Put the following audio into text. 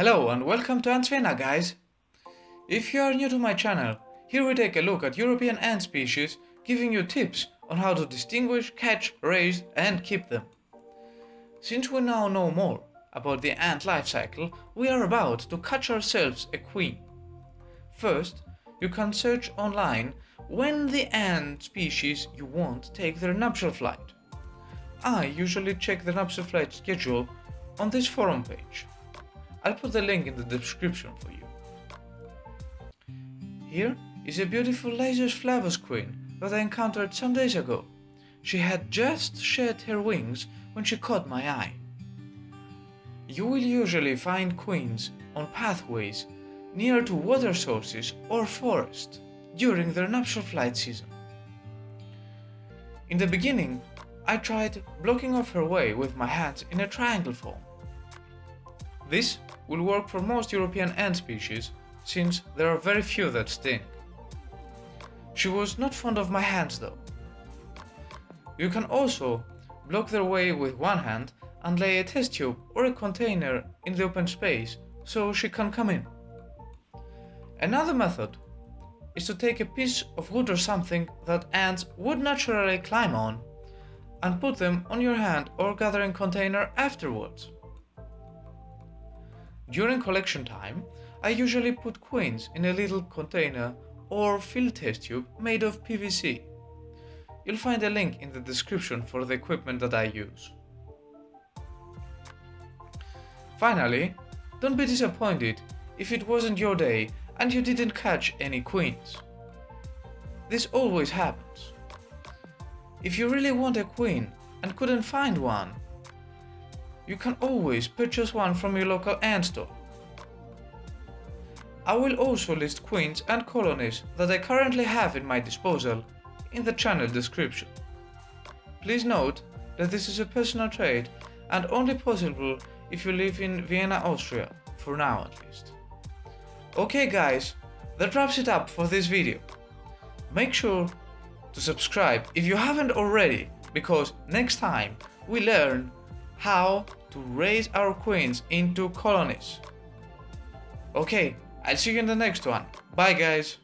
Hello and welcome to AntsVienna, guys! If you are new to my channel, here we take a look at European ant species, giving you tips on how to distinguish, catch, raise and keep them. Since we now know more about the ant life cycle, we are about to catch ourselves a queen. First, you can search online when the ant species you want take their nuptial flight. I usually check the nuptial flight schedule on this forum page. I'll put the link in the description for you. Here is a beautiful Lasius flavus queen that I encountered some days ago. She had just shed her wings when she caught my eye. You will usually find queens on pathways near to water sources or forest during their nuptial flight season. In the beginning, I tried blocking off her way with my hands in a triangle form. This will work for most European ant species, since there are very few that sting. She was not fond of my hands though. You can also block their way with one hand and lay a test tube or a container in the open space so she can come in. Another method is to take a piece of wood or something that ants would naturally climb on and put them on your hand or gathering container afterwards. During collection time, I usually put queens in a little container or filled test tube made of PVC. You'll find a link in the description for the equipment that I use. Finally, don't be disappointed if it wasn't your day and you didn't catch any queens. This always happens. If you really want a queen and couldn't find one, you can always purchase one from your local ant store. I will also list queens and colonies that I currently have in my disposal in the channel description. Please note that this is a personal trade and only possible if you live in Vienna, Austria, for now at least. Okay guys, that wraps it up for this video. Make sure to subscribe if you haven't already, because next time we learn how to raise our queens into colonies. Okay, I'll see you in the next one. Bye guys!